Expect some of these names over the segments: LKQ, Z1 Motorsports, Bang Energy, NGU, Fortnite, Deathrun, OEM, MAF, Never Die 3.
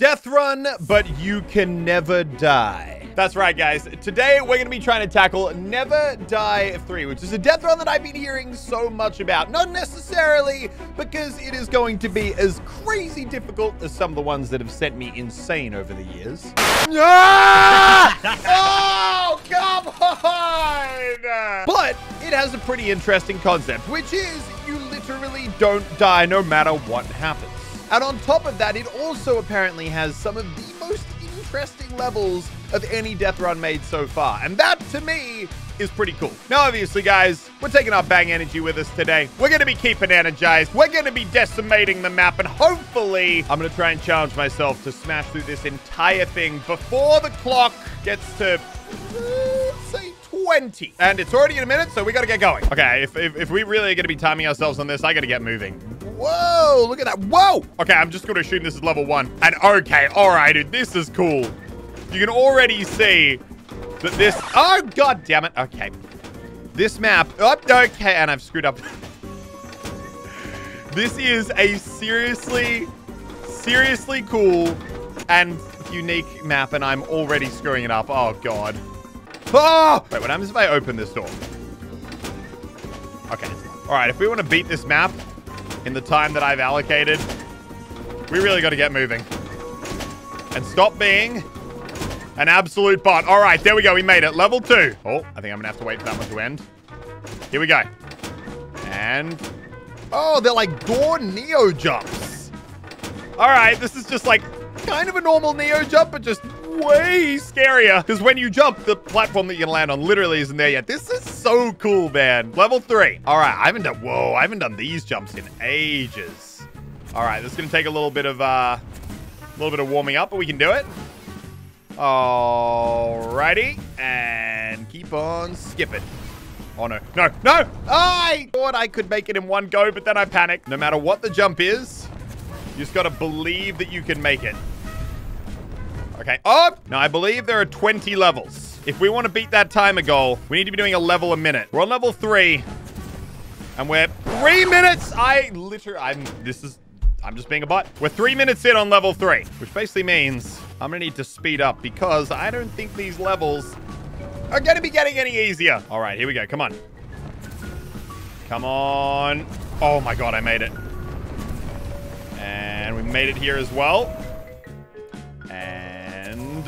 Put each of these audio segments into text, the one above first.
Deathrun, but you can never die. That's right, guys. Today, we're going to be trying to tackle Never Die 3, which is a Deathrun that I've been hearing so much about. Not necessarily because it is going to be as crazy difficult as some of the ones that have sent me insane over the years. Oh, come on! But it has a pretty interesting concept, which is you literally don't die no matter what happens. And on top of that, it also apparently has some of the most interesting levels of any Deathrun made so far. And that, to me, is pretty cool. Now, obviously, guys, we're taking our Bang Energy with us today. We're going to be keeping energized. We're going to be decimating the map. And hopefully, I'm going to try and challenge myself to smash through this entire thing before the clock gets to, say, 20. And it's already in a minute, so we got to get going. Okay, if we really are going to be timing ourselves on this, I got to get moving. Whoa, look at that. Whoa. Okay, I'm just going to assume this is level 1. And okay, all right, dude, this is cool. You can already see that this... Oh, God damn it. Okay. This map... Oh, okay, and I've screwed up. This is a seriously, seriously cool and unique map, and I'm already screwing it up. Oh, God. Oh! Wait, what happens if I open this door? Okay. All right, if we want to beat this map... in the time that I've allocated, we really got to get moving. And stop being an absolute bot. All right, there we go. We made it. Level 2. Oh, I think I'm going to have to wait for that one to end. Here we go. And... oh, they're like door Neo jumps. All right, this is just like kind of a normal Neo jump, but just way scarier. Because when you jump, the platform that you land on literally isn't there yet. This is so cool, man. Level 3. All right, I haven't done... whoa, I haven't done these jumps in ages. All right, this is going to take a little bit of warming up, but we can do it. All righty. And keep on skipping. Oh, no. No, no! I thought I could make it in one go, but then I panicked. No matter what the jump is, you just got to believe that you can make it. Okay, up! Now, I believe there are 20 levels. If we want to beat that timer goal, we need to be doing a level a minute. We're on level 3, and we're 3 minutes. I'm just being a bot. We're 3 minutes in on level 3, which basically means I'm going to need to speed up because I don't think these levels are going to be getting any easier. All right, here we go. Come on. Come on. Oh, my God, I made it. And we made it here as well.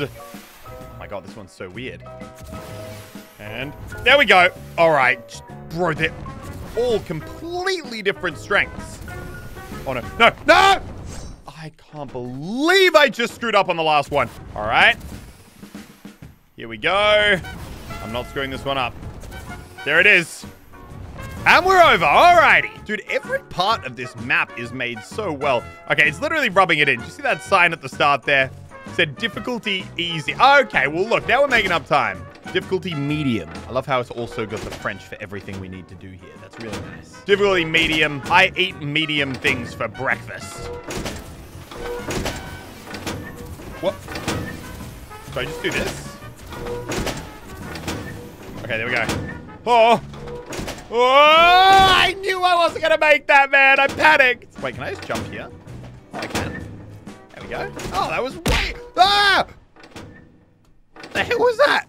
Oh my God, this one's so weird. And there we go. All right, bro, they're all completely different strengths. Oh no, no, no! I can't believe I just screwed up on the last one. All right, here we go. I'm not screwing this one up. There it is. And we're over. All righty. Dude, every part of this map is made so well. Okay, it's literally rubbing it in. Do you see that sign at the start there? Said difficulty easy. Okay, well, look, now we're making up time. Difficulty medium. I love how it's also got the French for everything we need to do here. That's really nice. Difficulty medium. I eat medium things for breakfast. What? So I just do this? Okay, there we go. Oh! Oh! I knew I wasn't going to make that, man. I panicked. Wait, can I just jump here? Oh, I can. There we go. Oh, that was way... ah! What the hell was that?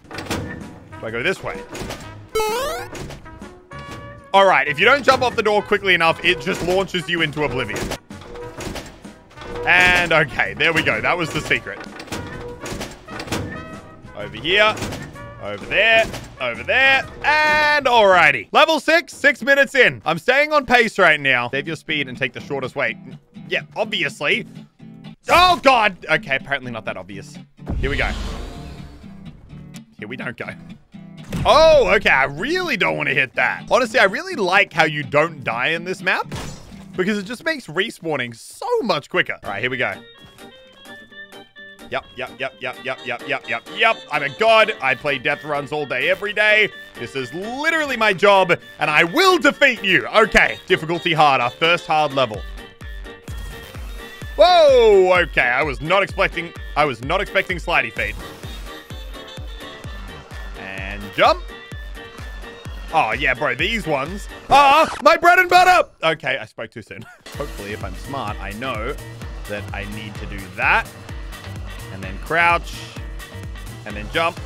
Do I go this way? All right, if you don't jump off the door quickly enough, it just launches you into oblivion. And okay, there we go. That was the secret. Over here. Over there. Over there. And alrighty. Level 6, 6 minutes in. I'm staying on pace right now. Save your speed and take the shortest way. Yeah, obviously. Oh, God. Okay, apparently not that obvious. Here we go. Here we don't go. Oh, okay. I really don't want to hit that. Honestly, I really like how you don't die in this map because it just makes respawning so much quicker. All right, here we go. Yep. I'm a god. I play Deathruns all day, every day. This is literally my job, and I will defeat you. Okay. Difficulty hard. Our first hard level. Whoa, okay, I was not expecting slidey feet. And jump. Oh, yeah, bro, these ones are my bread and butter. Okay, I spoke too soon. Hopefully, if I'm smart, I know that I need to do that. crouch, and then jump,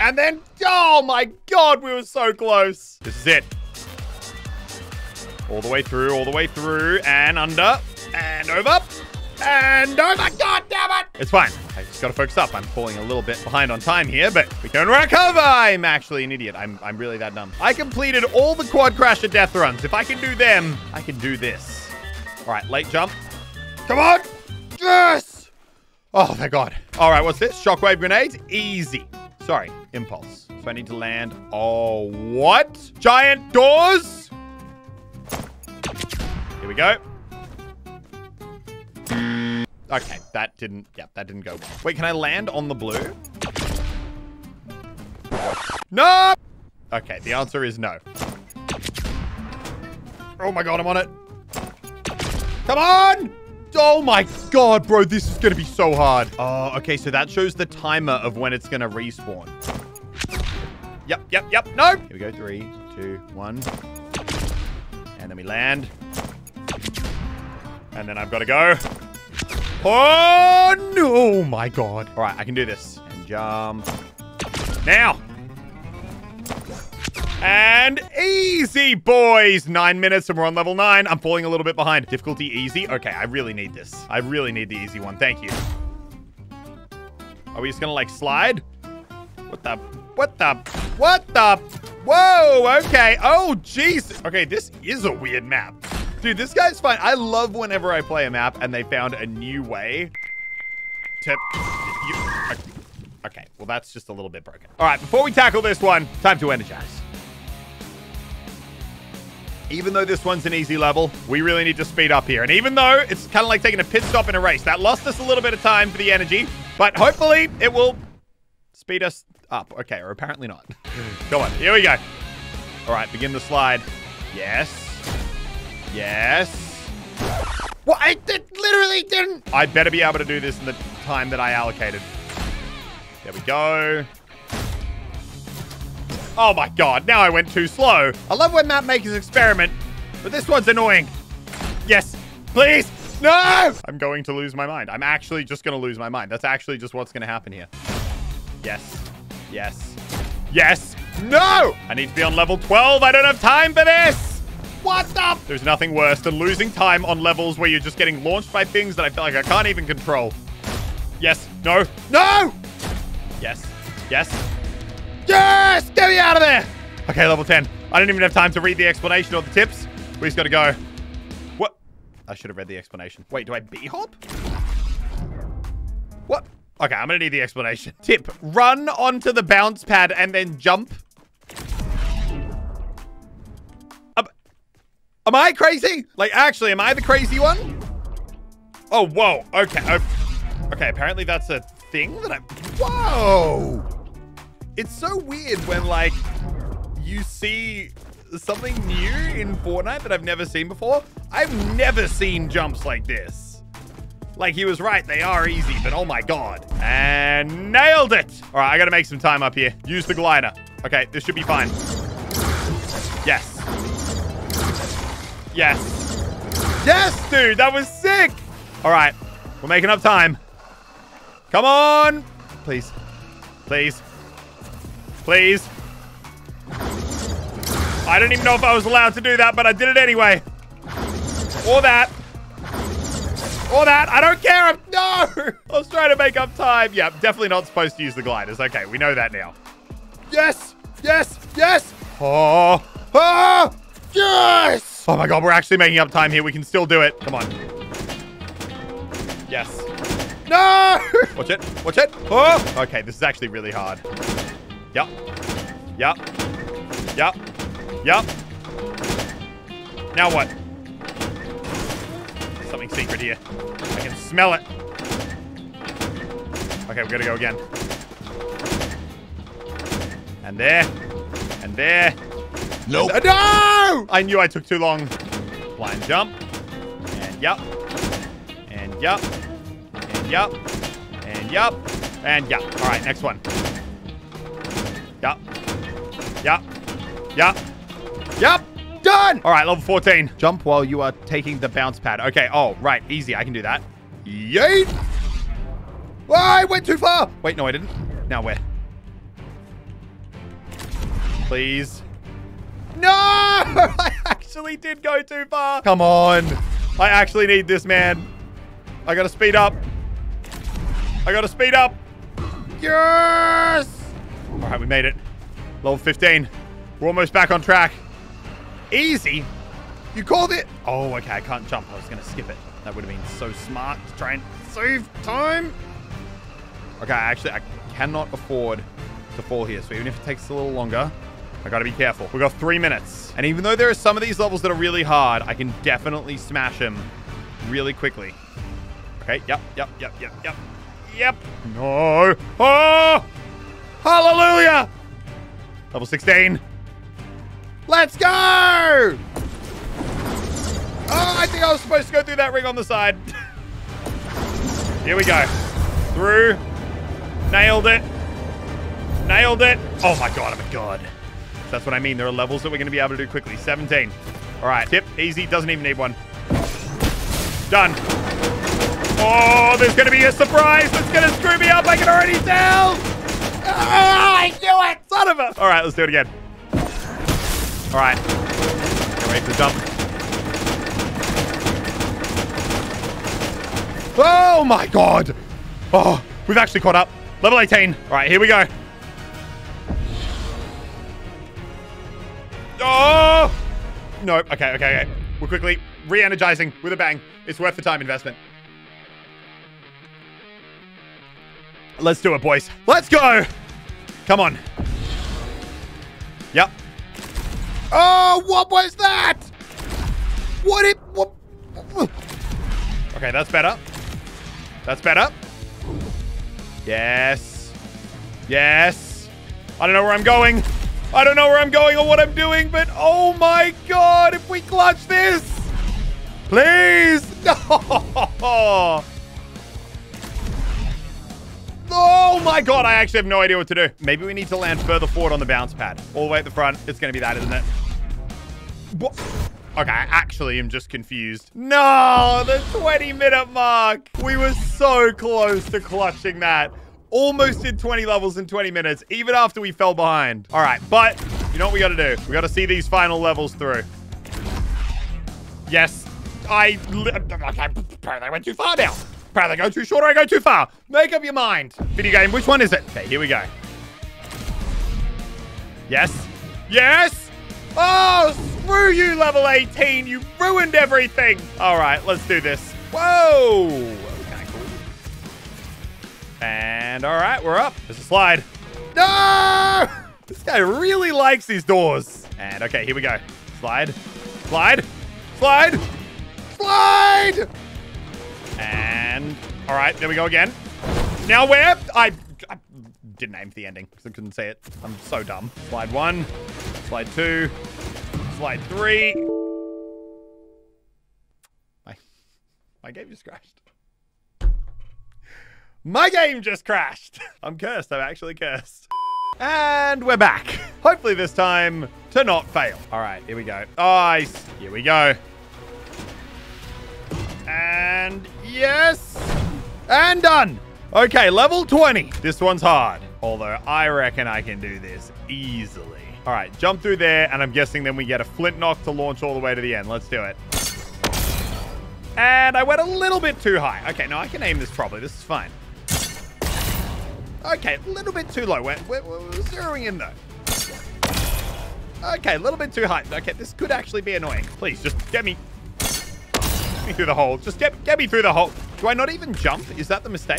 and then, oh my God, we were so close. This is it. All the way through, and under, and over, God damn it. It's fine, I just gotta focus up. I'm falling a little bit behind on time here, but we can recover. I'm actually an idiot, I'm really that dumb. I completed all the quad crasher death runs. If I can do them, I can do this. All right, late jump, come on, yes! Oh, thank God. All right, what's this? Shockwave grenades, easy. Sorry, impulse. So I need to land, oh, what? Giant doors? Here we go. Okay, that didn't, yeah, that didn't go well. Wait, can I land on the blue? No! Okay, the answer is no. Oh my God, I'm on it. Come on! Oh my God, bro, this is gonna be so hard. Oh, okay, so that shows the timer of when it's gonna respawn. Yep, no! Here we go, 3, 2, 1. And then we land. And then I've got to go. Oh, no, my God. All right, I can do this. And jump. Now. And easy, boys. 9 minutes and we're on level 9. I'm falling a little bit behind. Difficulty easy. Okay, I really need this. I really need the easy one. Thank you. Are we just going to, like, slide? What the? Whoa, okay. Oh, jeez. Okay, this is a weird map. Dude, this guy's fine. I love whenever I play a map and they found a new way to... Okay, well, that's just a little bit broken. All right, before we tackle this one, time to energize. Even though this one's an easy level, we really need to speed up here. And even though it's kind of like taking a pit stop in a race, that lost us a little bit of time for the energy, but hopefully it will speed us up. Okay, or apparently not. Go on, here we go. All right, begin the slide. Yes. Yes. Well, I literally didn't. I better be able to do this in the time that I allocated. There we go. Oh my God, now I went too slow. I love when map makers experiment, but this one's annoying. Yes, please, no! I'm going to lose my mind. I'm actually just gonna lose my mind. That's actually just what's gonna happen here. Yes, no! I need to be on level 12. I don't have time for this. What the? There's nothing worse than losing time on levels where you're just getting launched by things that I feel like I can't even control. Yes. No. No! Yes. Yes. Yes! Get me out of there! Okay, level 10. I don't even have time to read the explanation or the tips. We just gotta go. What? I should have read the explanation. Wait, do I B-hop? What? Okay, I'm gonna need the explanation. Tip. Run onto the bounce pad and then jump. Am I crazy? Like, actually, am I the crazy one? Oh, whoa. Okay. Okay, apparently that's a thing that I... Whoa! It's so weird when, like, you see something new in Fortnite that I've never seen before. I've never seen jumps like this. Like, he was right. They are easy, but oh, my God. And nailed it. All right, I got to make some time up here. Use the glider. Okay, this should be fine. Yes. Yes. Yes, dude, that was sick. All right, we're making up time. Come on. Please. Please. Please. I don't even know if I was allowed to do that, but I did it anyway. Or that. Or that. I don't care. No. I was trying to make up time. Yeah, I'm definitely not supposed to use the gliders. Okay, we know that now. Yes. Yes. Yes. Oh. Oh. Yes. Oh my God, we're actually making up time here. We can still do it. Come on. Yes. No! Watch it. Watch it. Oh! Okay, this is actually really hard. Yup. Yup. Yup. Yup. Now what? There's something secret here. I can smell it. Okay, we're gonna go again. And there. And there. Nope. No! I knew I took too long. Blind jump. And yup. And yup. And yup. And yup. And yup. All right, next one. Yup. Yup. Yup. Yup. Done! All right, level 14. Jump while you are taking the bounce pad. Okay, oh, right, easy. I can do that. Yeet! Oh, I went too far. Wait, no, I didn't. Now where? Please. No! I actually did go too far. Come on. I actually need this, man. I gotta speed up. I gotta speed up. Yes! All right, we made it. Level 15. We're almost back on track. Easy. You called it. Oh, okay. I can't jump. I was going to skip it. That would have been so smart to try and save time. Okay, actually, I cannot afford to fall here. So even if it takes a little longer, I got to be careful. We've got 3 minutes. And even though there are some of these levels that are really hard, I can definitely smash them really quickly. Okay. Yep. No. Oh, hallelujah. Level 16. Let's go. Oh, I think I was supposed to go through that ring on the side. Here we go. Through. Nailed it. Nailed it. Oh my God, I'm a god. That's what I mean. There are levels that we're going to be able to do quickly. 17. All right. Tip. Easy. Doesn't even need one. Done. Oh, there's going to be a surprise that's going to screw me up. I can already tell. Oh, I knew it. Son of a. All right. Let's do it again. All right. Can't wait for the jump. Oh my God. Oh, we've actually caught up. Level 18. All right, here we go. Oh, no. Okay. We're quickly re-energizing with a bang. It's worth the time investment. Let's do it, boys. Let's go. Come on. Yep. Oh, what was that? What? Okay, that's better. That's better. Yes. I don't know where I'm going. I don't know where I'm going or what I'm doing, but oh my God, if we clutch this. Please. No. Oh my God, I actually have no idea what to do. Maybe we need to land further forward on the bounce pad. All the way at the front. It's going to be that, isn't it? What? Okay, I actually am just confused. No, the 20-minute mark. We were so close to clutching that. Almost did 20 levels in 20 minutes, even after we fell behind. All right, but you know what we got to do? We got to see these final levels through. Yes, okay, apparently I went too far now. Apparently I go too short or I go too far. Make up your mind. Video game, which one is it? Okay, here we go. Yes. Oh, screw you, level 18. You ruined everything. All right, let's do this. Whoa. Okay, cool. And all right, we're up. There's a slide. No! This guy really likes these doors. And okay, here we go. Slide. And all right, there we go again. Now where? I didn't aim for the ending because I couldn't see it. I'm so dumb. Slide one. Slide two, slide three. My game just crashed. My game just crashed. I'm cursed. I'm actually cursed. And we're back. Hopefully this time to not fail. All right, here we go. Here we go. And yes, and done. Okay, level 20. This one's hard, although I reckon I can do this easily. All right, jump through there, and I'm guessing then we get a flint knock to launch all the way to the end. Let's do it. And I went a little bit too high. Okay, no, I can aim this properly. This is fine. Okay, a little bit too low. We're zeroing in, though. Okay, a little bit too high. Okay, this could actually be annoying. Please, just get me through the hole. Just get me through the hole. Do I not even jump? Is that the mistake?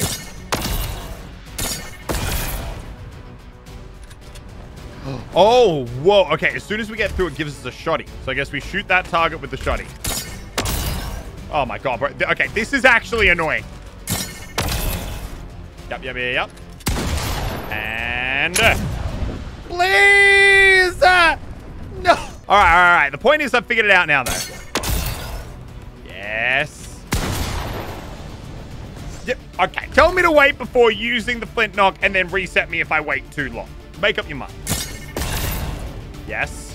Oh, whoa. Okay, as soon as we get through, it gives us a shotty. So I guess we shoot that target with the shotty. Oh, my God. Bro. Okay, this is actually annoying. Yep. And... please! No! All right. The point is I've figured it out now, though. Yes. Yep. Okay, tell me to wait before using the flint knock and then reset me if I wait too long. Make up your mind. Yes.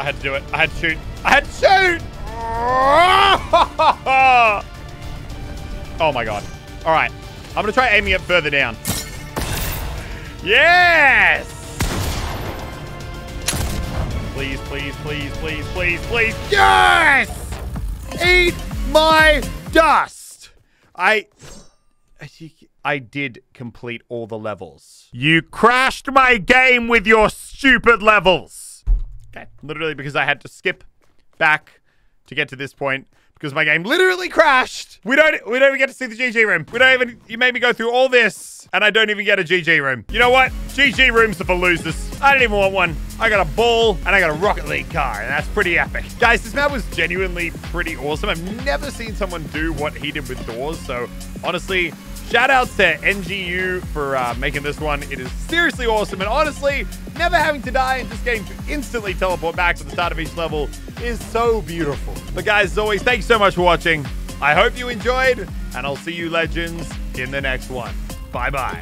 I had to do it. I had to shoot. I had to shoot! Oh my god. All right. I'm going to try aiming it further down. Yes! Please, please, please, please, please, please. Yes! Eat my dust! I did complete all the levels. You crashed my game with your stupid levels. Okay, literally because I had to skip back to get to this point because my game literally crashed. We don't even get to see the GG room. You made me go through all this and I don't even get a GG room. You know what? GG rooms are for losers. I don't even want one. I got a ball and I got a Rocket League car and that's pretty epic. Guys, this map was genuinely pretty awesome. I've never seen someone do what he did with doors. So honestly, shoutouts to NGU for making this one. It is seriously awesome. And honestly, never having to die in this game to instantly teleport back to the start of each level is so beautiful. But guys, as always, thanks so much for watching. I hope you enjoyed and I'll see you legends in the next one. Bye-bye.